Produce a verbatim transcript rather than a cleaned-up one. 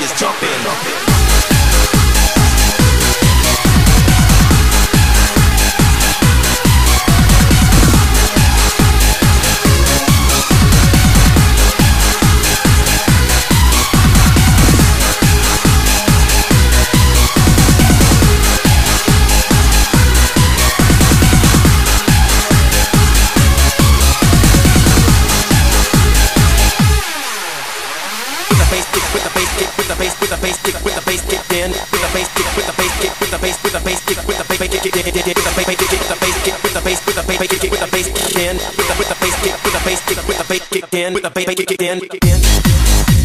just jump in, jump in. With the bass kick, with the bass kick in, with the bass kick in, with the bass kick in.